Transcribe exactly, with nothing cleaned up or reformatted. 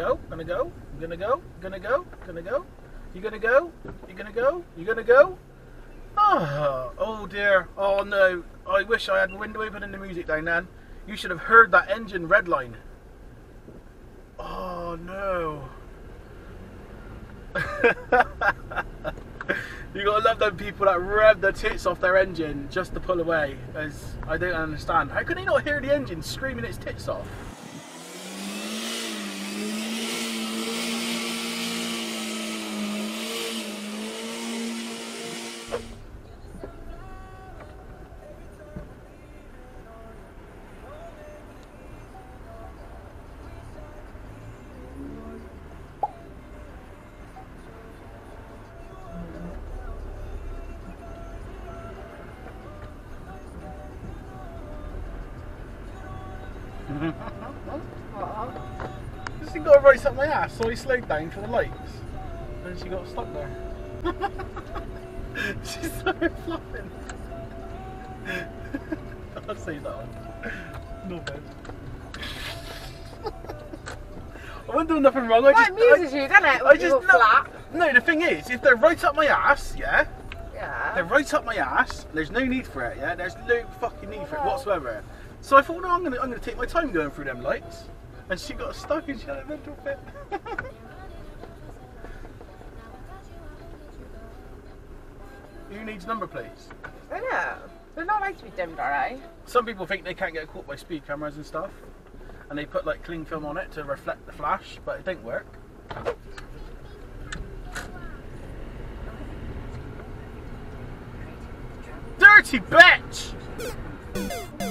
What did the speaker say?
go, gonna go, gonna go, gonna go, gonna go. You gonna go? You gonna go? You gonna go? Oh, oh dear. Oh no. I wish I had the window open and the music down then. You should have heard that engine redline. Oh no. You gotta love them people that rev their tits off their engine just to pull away. As I don't understand. How can they not hear the engine screaming its tits off? She got a race up my ass, so I slowed down for the lights. And she got stuck there. She's so fluffing. I'll save that one. No bad. I won't do nothing wrong. I just, well, it amuses you, doesn't it? I just flap. No, the thing is, if they're right up my ass, yeah. Yeah. They're right up my ass. There's no need for it, yeah. There's no fucking need for it whatsoever. So I thought, no, I'm gonna, I'm gonna take my time going through them lights, and she got stuck and she had a mental fit. Who needs number plates? I know. They're not meant to be dimmed, are they? Some people think they can't get caught by speed cameras and stuff, and they put like cling film on it to reflect the flash, but it didn't work. Dirty bitch!